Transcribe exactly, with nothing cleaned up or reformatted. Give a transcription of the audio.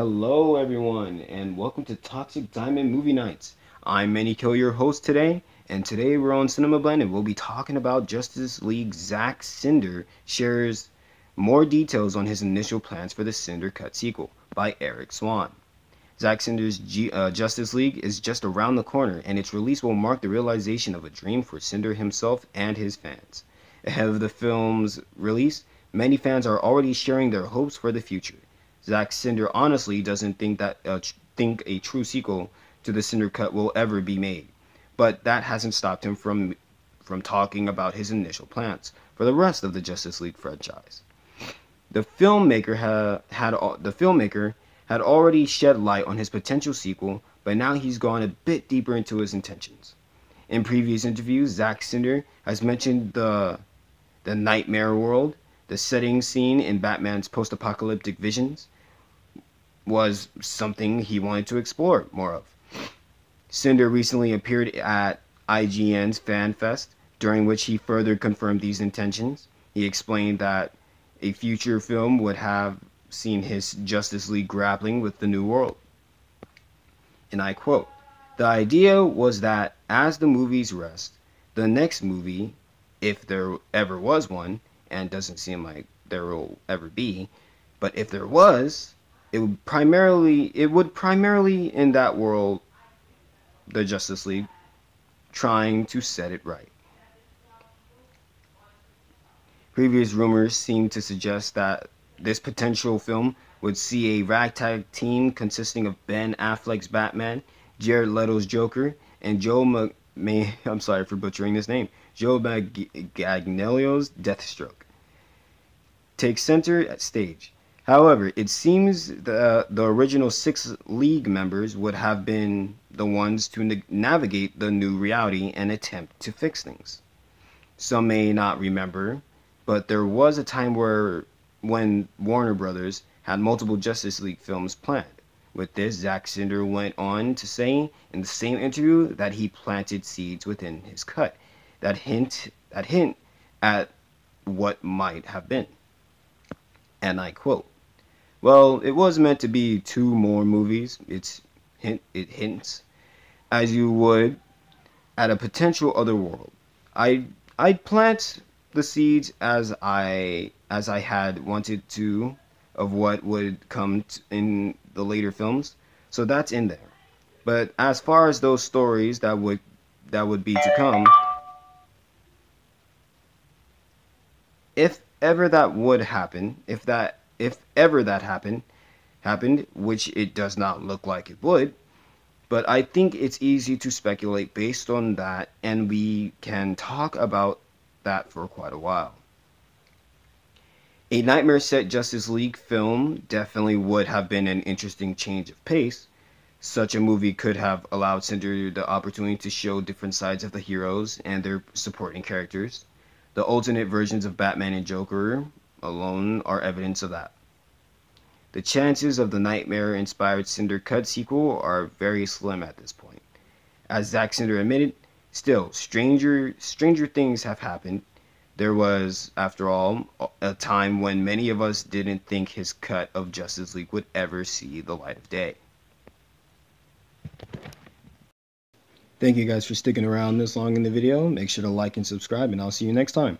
Hello everyone, and welcome to Toxic Diamond Movie Nights. I'm Maniko, your host today, and today we're on CinemaBlend and we'll be talking about Justice League. Zack Snyder shares more details on his initial plans for the Snyder Cut sequel by Eric Swan. Zack Snyder's G uh, Justice League is just around the corner, and its release will mark the realization of a dream for Snyder himself and his fans. Ahead of the film's release, many fans are already sharing their hopes for the future. Zack Snyder honestly doesn't think that uh, think a true sequel to the Snyder Cut will ever be made, but that hasn't stopped him from from talking about his initial plans for the rest of the Justice League franchise. The filmmaker ha had the filmmaker had already shed light on his potential sequel, but now he's gone a bit deeper into his intentions. In previous interviews, Zack Snyder has mentioned the the nightmare world. The setting scene in Batman's post-apocalyptic visions was something he wanted to explore more of. Snyder recently appeared at I G N's FanFest, during which he further confirmed these intentions. He explained that a future film would have seen his Justice League grappling with the new world. And I quote, "The idea was that as the movies rest, the next movie, if there ever was one, and doesn't seem like there will ever be, but if there was, it would primarily it would primarily in that world, the Justice League trying to set it right." Previous rumors seem to suggest that this potential film would see a ragtag team consisting of Ben Affleck's Batman, Jared Leto's Joker, and Joe Mc May, I'm sorry for butchering this name, Joe Manganiello's Deathstroke takes center stage. However, it seems the, the original six League members would have been the ones to navigate the new reality and attempt to fix things. Some may not remember, but there was a time where when Warner Bros. Had multiple Justice League films planned. With this, Zack Snyder went on to say in the same interview that he planted seeds within his cut that hint that hint at what might have been. And I quote, "Well, it was meant to be two more movies. It's hint it hints as you would at a potential other world. I I'd plant the seeds as I as I had wanted to of what would come in the later films, so that's in there. But as far as those stories that would that would be to come, if ever that would happen, if that if ever that happened happened, which it does not look like it would, but I think it's easy to speculate based on that, and we can talk about that for quite a while." A nightmare-set Justice League film definitely would have been an interesting change of pace. Such a movie could have allowed Snyder the opportunity to show different sides of the heroes and their supporting characters. The alternate versions of Batman and Joker alone are evidence of that. The chances of the nightmare-inspired Snyder Cut sequel are very slim at this point. As Zack Snyder admitted, still, stranger, stranger things have happened. There was, after all, a time when many of us didn't think his cut of Justice League would ever see the light of day. Thank you guys for sticking around this long in the video. Make sure to like and subscribe, and I'll see you next time.